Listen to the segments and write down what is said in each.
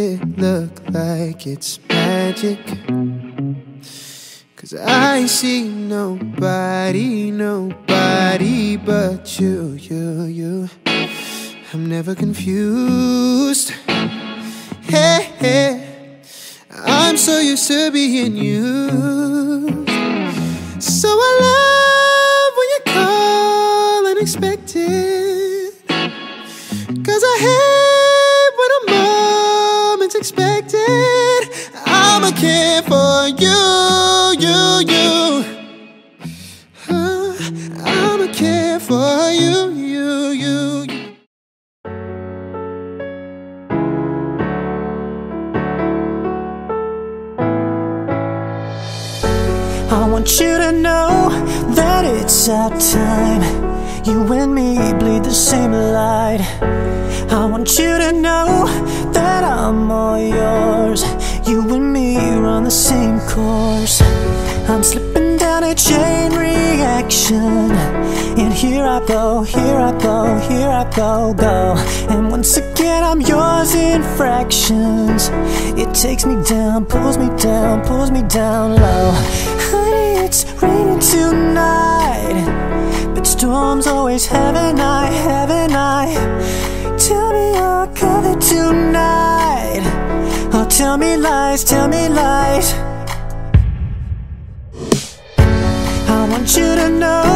it look like it's magic, 'cause I see nobody, nobody but you, you. I'm never confused. Hey, hey, I'm so used to being you. So I love when you call unexpected, 'cause I hate when a moment's expected. I'ma care for you, you. I'ma care for you, you. I want you to know that it's our time. You and me bleed the same light. I want you to know that I'm all yours. You and me are on the same course. I'm slipping down a chain reaction, and here I go, here I go, here I go, go. And once again I'm yours in fractions. It takes me down, pulls me down, pulls me down low. It's raining tonight, but storms always haven't I. Tell me you're covered tonight. Oh, tell me lies, tell me lies. I want you to know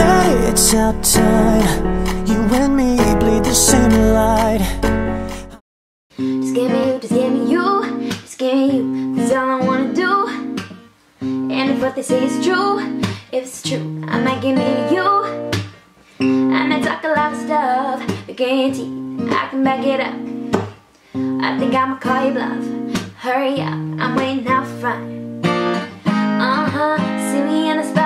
that it's our time. You and me bleed the same light. Just give me you, just give me you, just give me you. That's all I wanna do. And if what they say is true, if it's true, I might give it to you. I might talk a lot of stuff, but guarantee I can back it up. I think I'ma call you bluff. Hurry up, I'm waiting out front. See me in the spot.